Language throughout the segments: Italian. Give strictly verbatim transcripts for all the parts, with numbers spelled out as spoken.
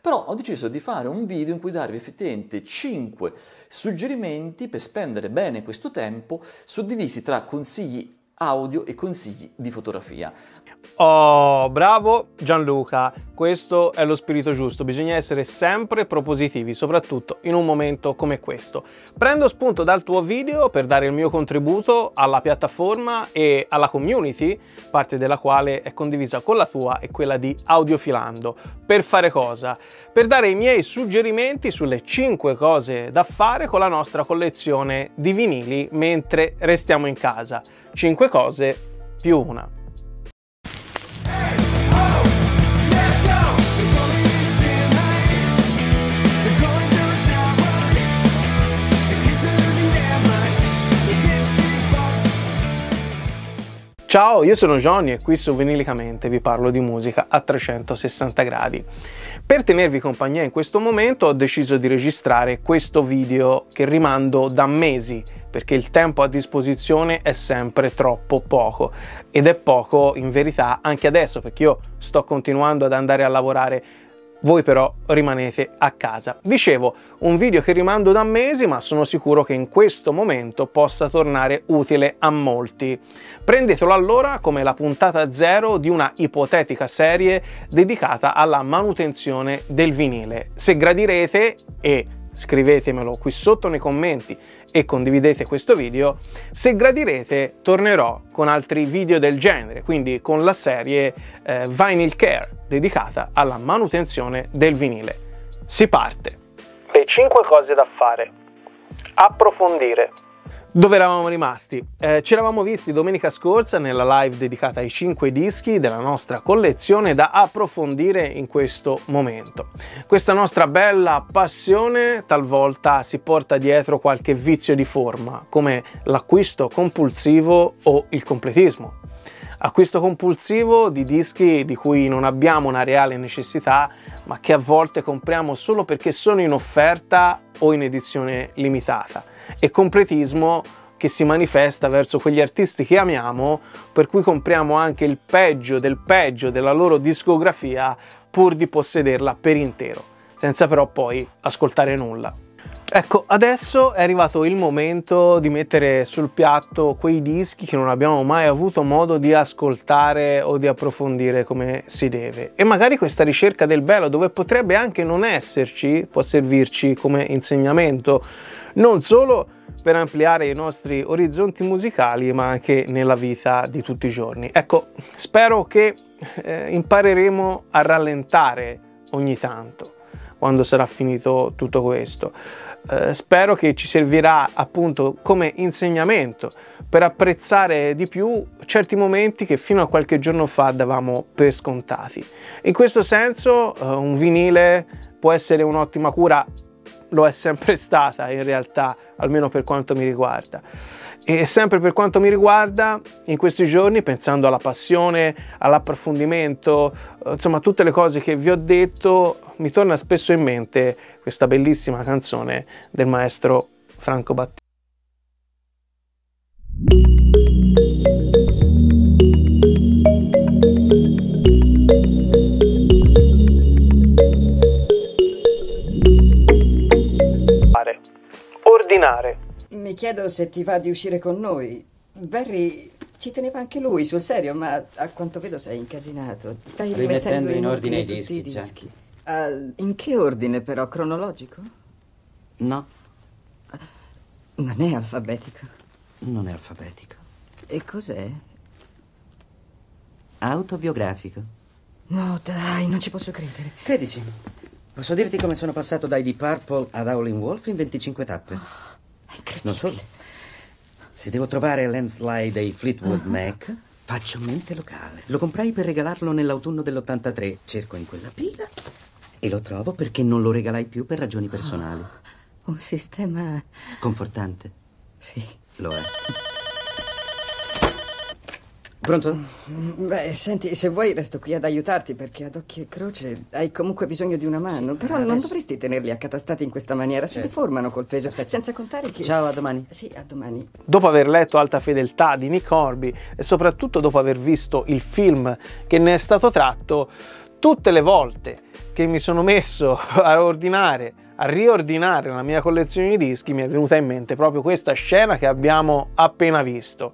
Però ho deciso di fare un video in cui darvi effettivamente cinque suggerimenti per spendere bene questo tempo, suddivisi tra consigli audio e consigli di fotografia. Oh, bravo Gianluca, questo è lo spirito giusto, bisogna essere sempre propositivi, soprattutto in un momento come questo. Prendo spunto dal tuo video per dare il mio contributo alla piattaforma e alla community, parte della quale è condivisa con la tua e quella di Audiofilando. Per fare cosa? Per dare i miei suggerimenti sulle cinque cose da fare con la nostra collezione di vinili mentre restiamo in casa. cinque cose più una. Ciao, io sono Johnny e qui su VinilicaMente vi parlo di musica a trecentosessanta gradi. Per tenervi compagnia in questo momento ho deciso di registrare questo video che rimando da mesi, perché il tempo a disposizione è sempre troppo poco, ed è poco in verità anche adesso perché io sto continuando ad andare a lavorare, voi però rimanete a casa. Dicevo, un video che rimando da mesi, ma sono sicuro che in questo momento possa tornare utile a molti. Prendetelo allora come la puntata zero di una ipotetica serie dedicata alla manutenzione del vinile. Se gradirete, e scrivetemelo qui sotto nei commenti e condividete questo video, se gradirete tornerò con altri video del genere, quindi con la serie eh, Vinyl Care dedicata alla manutenzione del vinile. Si parte! Le cinque cose da fare. Approfondire. Dove eravamo rimasti? Eh, ci eravamo visti domenica scorsa nella live dedicata ai cinque dischi della nostra collezione da approfondire in questo momento. Questa nostra bella passione talvolta si porta dietro qualche vizio di forma, come l'acquisto compulsivo o il completismo. Acquisto compulsivo di dischi di cui non abbiamo una reale necessità, ma che a volte compriamo solo perché sono in offerta o in edizione limitata. E completismo che si manifesta verso quegli artisti che amiamo, per cui compriamo anche il peggio del peggio della loro discografia pur di possederla per intero, senza però poi ascoltare nulla. Ecco, adesso è arrivato il momento di mettere sul piatto quei dischi che non abbiamo mai avuto modo di ascoltare o di approfondire come si deve. E magari questa ricerca del bello, dove potrebbe anche non esserci, può servirci come insegnamento, non solo per ampliare i nostri orizzonti musicali, ma anche nella vita di tutti i giorni. Ecco, spero che eh, impareremo a rallentare ogni tanto, quando sarà finito tutto questo. Eh, spero che ci servirà appunto come insegnamento per apprezzare di più certi momenti che fino a qualche giorno fa davamo per scontati. In questo senso eh, un vinile può essere un'ottima cura, lo è sempre stata in realtà, almeno per quanto mi riguarda. E sempre per quanto mi riguarda, in questi giorni, pensando alla passione, all'approfondimento, eh, insomma tutte le cose che vi ho detto, mi torna spesso in mente questa bellissima canzone del maestro Franco Battiato. Ordinare. Mi chiedo se ti va di uscire con noi. Barry ci teneva anche lui, sul serio, ma a quanto vedo sei incasinato. Stai rimettendo in, in ordine i dischi. I dischi. Cioè. Uh, in che ordine però? Cronologico? No. Uh, non è alfabetico. Non è alfabetico. E cos'è? Autobiografico. No dai, non ci posso credere. Credici. Posso dirti come sono passato dai Deep Purple ad Howling Wolf in venticinque tappe. Oh, è incredibile. Non solo. Se devo trovare Landslide dei Fleetwood uh-huh. Mac, faccio mente locale. Lo comprai per regalarlo nell'autunno dell'ottantatré. Cerco in quella pila e lo trovo perché non lo regalai più per ragioni personali. Oh, un sistema... confortante. Sì. Lo è. Pronto? Beh, senti, se vuoi resto qui ad aiutarti perché ad occhio e croce hai comunque bisogno di una mano. Sì, però adesso... non dovresti tenerli accatastati in questa maniera, certo. Si deformano col peso. Aspetta. Senza contare che... Ciao, a domani. Sì, a domani. Dopo aver letto Alta Fedeltà di Nick Hornby e soprattutto dopo aver visto il film che ne è stato tratto, tutte le volte che mi sono messo a ordinare, a riordinare la mia collezione di dischi, mi è venuta in mente proprio questa scena che abbiamo appena visto.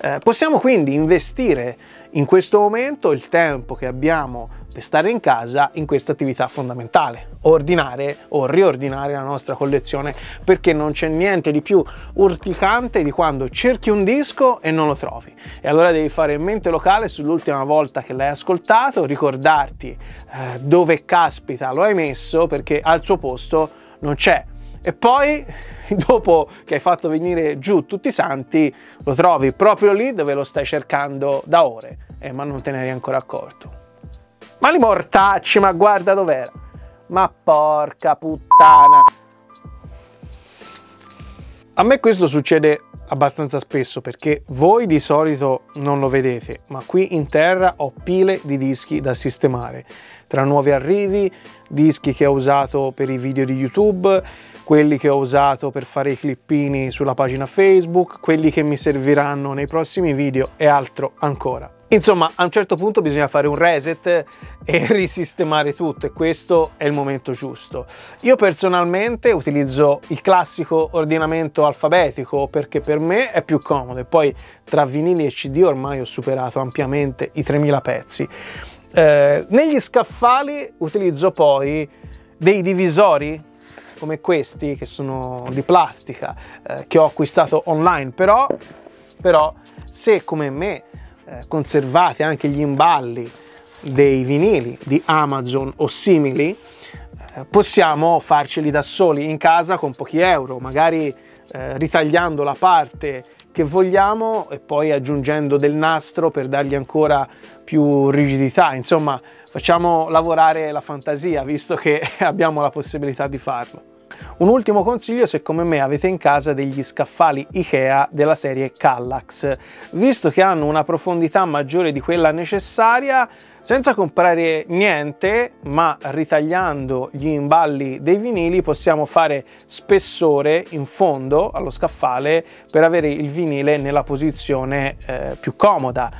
Eh, possiamo quindi investire in questo momento il tempo che abbiamo per stare in casa in questa attività fondamentale, ordinare o riordinare la nostra collezione, perché non c'è niente di più urticante di quando cerchi un disco e non lo trovi. E allora devi fare mente locale sull'ultima volta che l'hai ascoltato, ricordarti eh, dove caspita lo hai messo, perché al suo posto non c'è. E poi, dopo che hai fatto venire giù tutti i santi, lo trovi proprio lì dove lo stai cercando da ore, eh, ma non te ne eri ancora accorto. Ma li mortacci, ma guarda dov'era! Ma porca puttana! A me questo succede abbastanza spesso, perché voi di solito non lo vedete, ma qui in terra ho pile di dischi da sistemare, tra nuovi arrivi, dischi che ho usato per i video di YouTube, quelli che ho usato per fare i clippini sulla pagina Facebook, quelli che mi serviranno nei prossimi video e altro ancora. Insomma, a un certo punto bisogna fare un reset e risistemare tutto, e questo è il momento giusto. Io personalmente utilizzo il classico ordinamento alfabetico perché per me è più comodo, e poi tra vinili e C D ormai ho superato ampiamente i tremila pezzi. Eh, negli scaffali utilizzo poi dei divisori come questi, che sono di plastica, eh, che ho acquistato online, però, però se come me eh, conservate anche gli imballi dei vinili di Amazon o simili, eh, possiamo farceli da soli in casa con pochi euro, magari eh, ritagliando la parte che vogliamo e poi aggiungendo del nastro per dargli ancora più rigidità. Insomma, facciamo lavorare la fantasia, visto che abbiamo la possibilità di farlo. Un ultimo consiglio, se come me avete in casa degli scaffali Ikea della serie Kallax, visto che hanno una profondità maggiore di quella necessaria, senza comprare niente, ma ritagliando gli imballi dei vinili possiamo fare spessore in fondo allo scaffale per avere il vinile nella posizione eh, più comoda.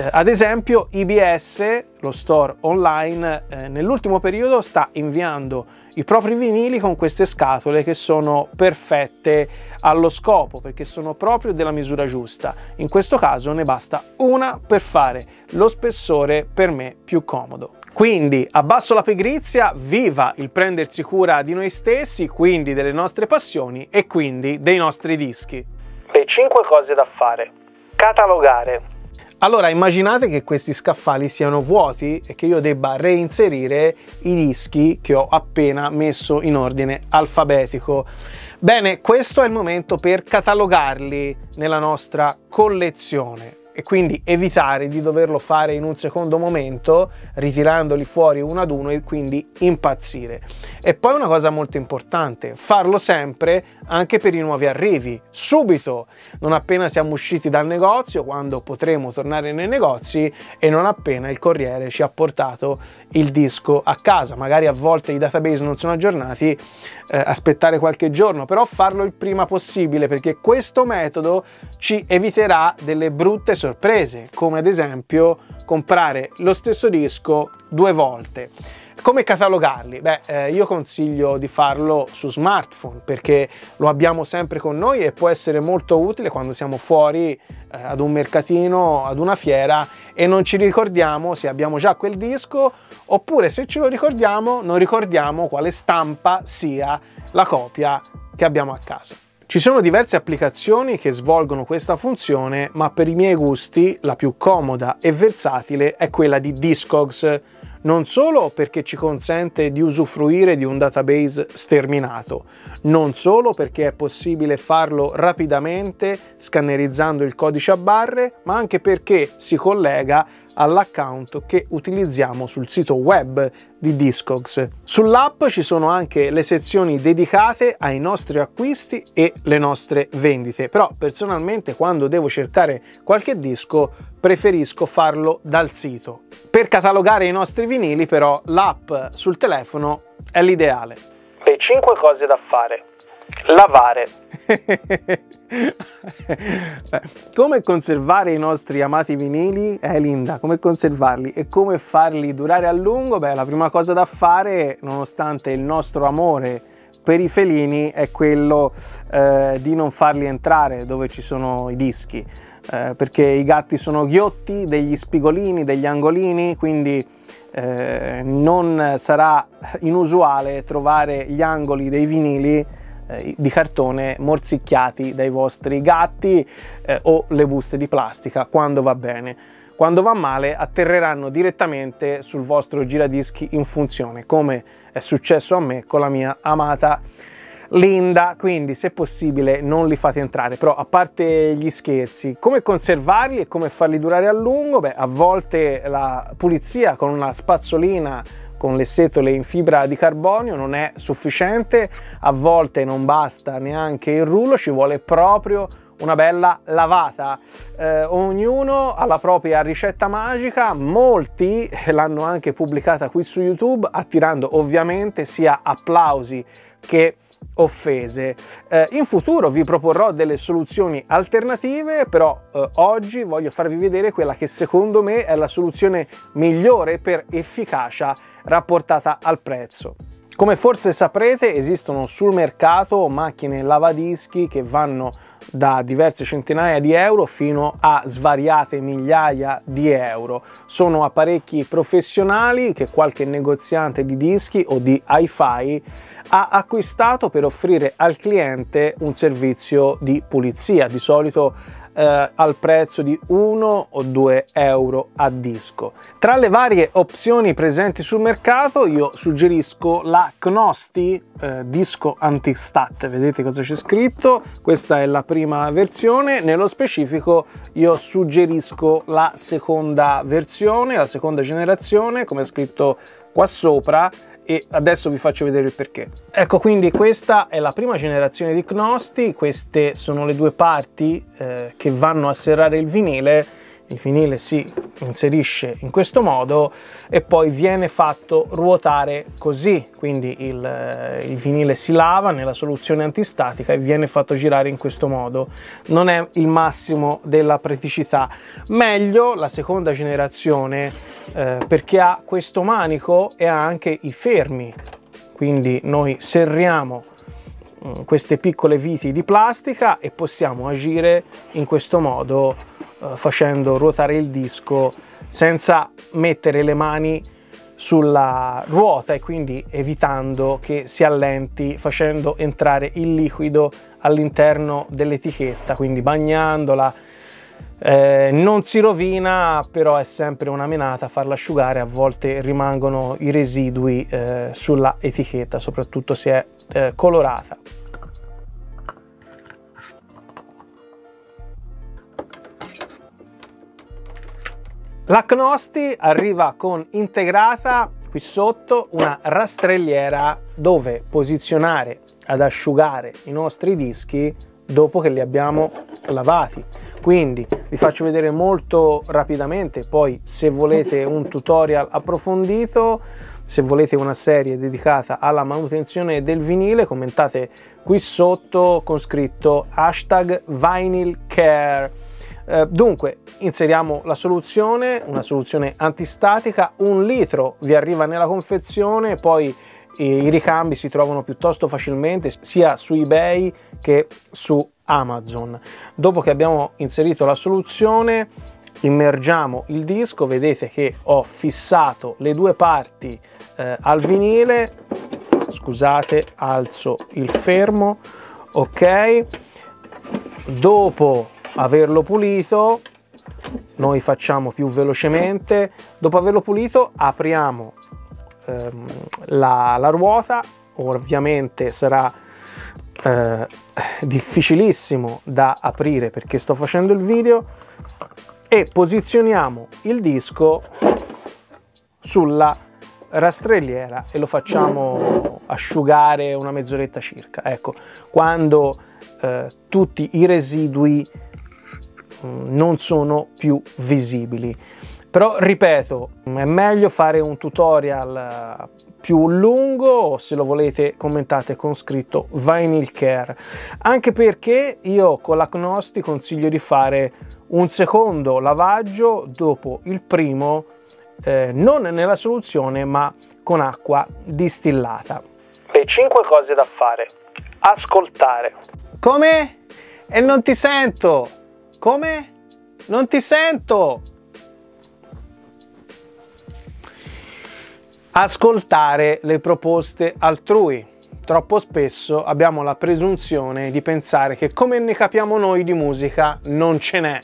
Ad esempio I B S, lo store online, eh, nell'ultimo periodo sta inviando i propri vinili con queste scatole che sono perfette allo scopo, perché sono proprio della misura giusta. In questo caso ne basta una per fare lo spessore per me più comodo. Quindi abbasso la pigrizia, viva il prendersi cura di noi stessi, quindi delle nostre passioni e quindi dei nostri dischi. Le cinque cose da fare. Catalogare. Allora, immaginate che questi scaffali siano vuoti e che io debba reinserire i dischi che ho appena messo in ordine alfabetico. Bene, questo è il momento per catalogarli nella nostra collezione e quindi evitare di doverlo fare in un secondo momento, ritirandoli fuori uno ad uno e quindi impazzire. E poi una cosa molto importante, farlo sempre anche per i nuovi arrivi, subito, non appena siamo usciti dal negozio, quando potremo tornare nei negozi e non appena il corriere ci ha portato il disco a casa. Magari a volte i database non sono aggiornati, eh, aspettare qualche giorno, però farlo il prima possibile, perché questo metodo ci eviterà delle brutte sorprese. Sorprese, come ad esempio comprare lo stesso disco due volte. Come catalogarli? Beh, eh, io consiglio di farlo su smartphone, perché lo abbiamo sempre con noi e può essere molto utile quando siamo fuori eh, ad un mercatino, ad una fiera, e non ci ricordiamo se abbiamo già quel disco, oppure se ce lo ricordiamo non ricordiamo quale stampa sia la copia che abbiamo a casa. Ci sono diverse applicazioni che svolgono questa funzione, ma per i miei gusti la più comoda e versatile è quella di Discogs, non solo perché ci consente di usufruire di un database sterminato, non solo perché è possibile farlo rapidamente scannerizzando il codice a barre, ma anche perché si collega all'account che utilizziamo sul sito web di Discogs. Sull'app ci sono anche le sezioni dedicate ai nostri acquisti e le nostre vendite, però personalmente quando devo cercare qualche disco preferisco farlo dal sito. Per catalogare i nostri vinili però l'app sul telefono è l'ideale. Le cinque cose da fare. lavare. Come conservare i nostri amati vinili? Eh Linda, come conservarli e come farli durare a lungo? Beh, la prima cosa da fare, nonostante il nostro amore per i felini, è quello eh, di non farli entrare dove ci sono i dischi, eh, perché i gatti sono ghiotti, degli spigolini, degli angolini, quindi eh, non sarà inusuale trovare gli angoli dei vinili di cartone morsicchiati dai vostri gatti eh, o le buste di plastica, quando va bene. Quando va male atterreranno direttamente sul vostro giradischi in funzione, come è successo a me con la mia amata Linda. Quindi se possibile non li fate entrare. Però, a parte gli scherzi, come conservarli e come farli durare a lungo? Beh, a volte la pulizia con una spazzolina con le setole in fibra di carbonio non è sufficiente, a volte non basta neanche il rullo, ci vuole proprio una bella lavata. Eh, ognuno ha la propria ricetta magica, molti l'hanno anche pubblicata qui su YouTube, attirando ovviamente sia applausi che offese. Eh, in futuro vi proporrò delle soluzioni alternative, però eh, oggi voglio farvi vedere quella che secondo me è la soluzione migliore per efficacia rapportata al prezzo. Come forse saprete, esistono sul mercato macchine lavadischi che vanno da diverse centinaia di euro fino a svariate migliaia di euro. Sono apparecchi professionali che qualche negoziante di dischi o di hi-fi ha acquistato per offrire al cliente un servizio di pulizia, di solito eh, al prezzo di uno o due euro a disco. Tra le varie opzioni presenti sul mercato io suggerisco la Knosti eh, disco Antistat. Vedete cosa c'è scritto? Questa è la prima versione, nello specifico io suggerisco la seconda versione, la seconda generazione, come è scritto qua sopra, e adesso vi faccio vedere il perché. Ecco, quindi questa è la prima generazione di Knosti. Queste sono le due parti eh, che vanno a serrare il vinile. Il vinile si inserisce in questo modo e poi viene fatto ruotare così, quindi il, eh, il vinile si lava nella soluzione antistatica e viene fatto girare in questo modo. Non è il massimo della praticità, meglio la seconda generazione, Eh, perché ha questo manico e ha anche i fermi, quindi noi serriamo mh, queste piccole viti di plastica e possiamo agire in questo modo eh, facendo ruotare il disco senza mettere le mani sulla ruota e quindi evitando che si allenti, facendo entrare il liquido all'interno dell'etichetta, quindi bagnandola. Eh, non si rovina, però è sempre una menata farla asciugare, a volte rimangono i residui eh, sulla etichetta, soprattutto se è eh, colorata. La Knosti arriva con integrata qui sotto una rastrelliera dove posizionare ad asciugare i nostri dischi dopo che li abbiamo lavati. Quindi vi faccio vedere molto rapidamente, poi se volete un tutorial approfondito, se volete una serie dedicata alla manutenzione del vinile, commentate qui sotto con scritto hashtag VinilCare. Eh, dunque inseriamo la soluzione, una soluzione antistatica, un litro vi arriva nella confezione, poi i ricambi si trovano piuttosto facilmente sia su eBay che su Amazon. Dopo che abbiamo inserito la soluzione, immergiamo il disco. Vedete che ho fissato le due parti eh, al vinile. Scusate, alzo il fermo. Ok, dopo averlo pulito, noi facciamo più velocemente. Dopo averlo pulito, apriamo La, la ruota. Ovviamente sarà eh, difficilissimo da aprire perché sto facendo il video, e posizioniamo il disco sulla rastrelliera e lo facciamo asciugare una mezz'oretta circa. Ecco, quando eh, tutti i residui mh, non sono più visibili. Però ripeto, è meglio fare un tutorial più lungo, o se lo volete commentate con scritto Vinyl Care, anche perché io con la Knosti consiglio di fare un secondo lavaggio dopo il primo, eh, non nella soluzione ma con acqua distillata. Le cinque cose da fare: ascoltare. Come? E non ti sento. Come? Non ti sento. Ascoltare le proposte altrui. Troppo spesso abbiamo la presunzione di pensare che come ne capiamo noi di musica non ce n'è,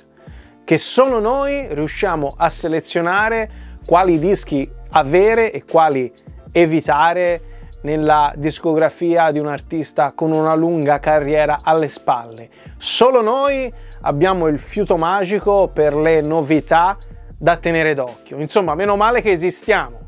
che solo noi riusciamo a selezionare quali dischi avere e quali evitare nella discografia di un artista con una lunga carriera alle spalle. Solo noi abbiamo il fiuto magico per le novità da tenere d'occhio. Insomma, meno male che esistiamo.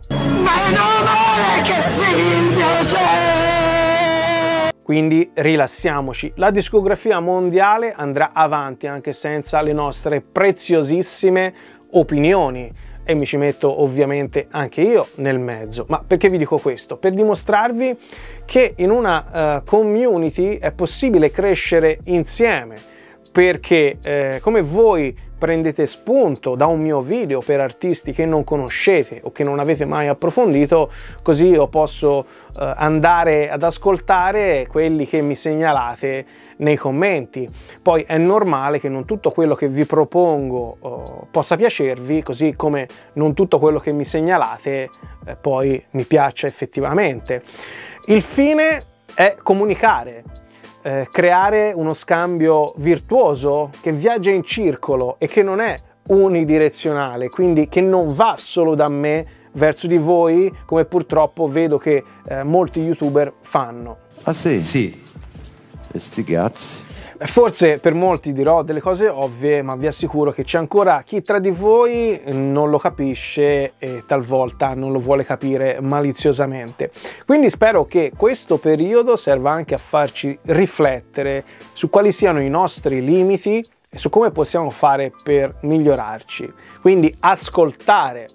Quindi rilassiamoci, la discografia mondiale andrà avanti anche senza le nostre preziosissime opinioni, e mi ci metto ovviamente anche io nel mezzo. Ma perché vi dico questo? Per dimostrarvi che in una uh, community è possibile crescere insieme, perché eh, come voi prendete spunto da un mio video per artisti che non conoscete o che non avete mai approfondito, così io posso eh, andare ad ascoltare quelli che mi segnalate nei commenti. Poi è normale che non tutto quello che vi propongo eh, possa piacervi, così come non tutto quello che mi segnalate eh, poi mi piaccia effettivamente. Il fine è comunicare, creare uno scambio virtuoso che viaggia in circolo e che non è unidirezionale, quindi che non va solo da me verso di voi, come purtroppo vedo che eh, molti youtuber fanno. Ah sì? Sì. E sti cazzi. Forse per molti dirò delle cose ovvie, ma vi assicuro che c'è ancora chi tra di voi non lo capisce e talvolta non lo vuole capire maliziosamente. Quindi spero che questo periodo serva anche a farci riflettere su quali siano i nostri limiti e su come possiamo fare per migliorarci. Quindi ascoltare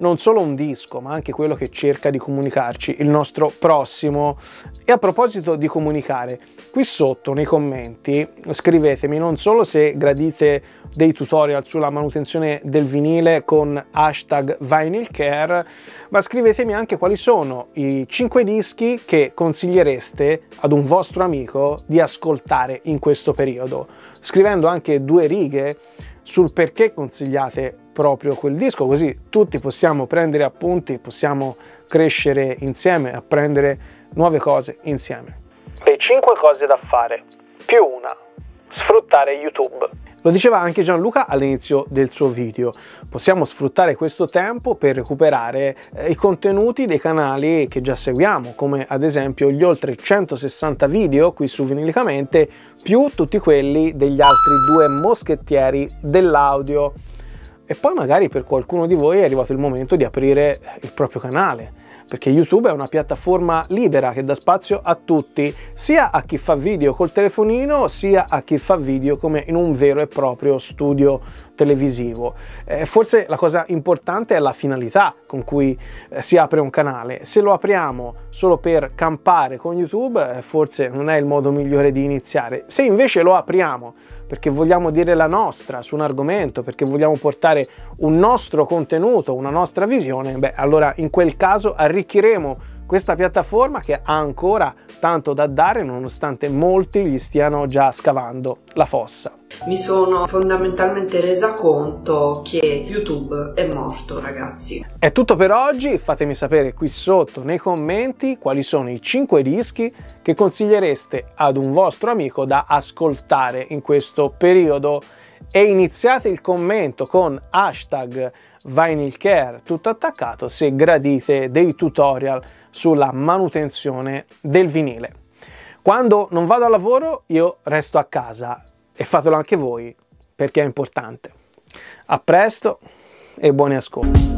non solo un disco, ma anche quello che cerca di comunicarci il nostro prossimo. E a proposito di comunicare, qui sotto nei commenti scrivetemi non solo se gradite dei tutorial sulla manutenzione del vinile con hashtag VinylCare, ma scrivetemi anche quali sono i cinque dischi che consigliereste ad un vostro amico di ascoltare in questo periodo, scrivendo anche due righe sul perché consigliate proprio quel disco, così tutti possiamo prendere appunti, possiamo crescere insieme, apprendere nuove cose insieme. Le cinque cose da fare, più una: sfruttare YouTube. Lo diceva anche Gianluca all'inizio del suo video, possiamo sfruttare questo tempo per recuperare i contenuti dei canali che già seguiamo, come ad esempio gli oltre centosessanta video qui su Vinilicamente, più tutti quelli degli altri due moschettieri dell'audio. E poi magari per qualcuno di voi è arrivato il momento di aprire il proprio canale, perché YouTube è una piattaforma libera che dà spazio a tutti, sia a chi fa video col telefonino, sia a chi fa video come in un vero e proprio studio televisivo. Eh, forse la cosa importante è la finalità con cui eh, si apre un canale. Se lo apriamo solo per campare con YouTube, eh, forse non è il modo migliore di iniziare. Se invece lo apriamo perché vogliamo dire la nostra su un argomento, perché vogliamo portare un nostro contenuto, una nostra visione, beh, allora in quel caso arricchiremo questa piattaforma che ha ancora tanto da dare, nonostante molti gli stiano già scavando la fossa. Mi sono fondamentalmente resa conto che YouTube è morto, ragazzi. È tutto per oggi, fatemi sapere qui sotto nei commenti quali sono i cinque dischi che consigliereste ad un vostro amico da ascoltare in questo periodo, e iniziate il commento con hashtag VinylCare, tutto attaccato, se gradite dei tutorial sulla manutenzione del vinile. Quando non vado al lavoro io resto a casa, e fatelo anche voi perché è importante. A presto e buoni ascolti.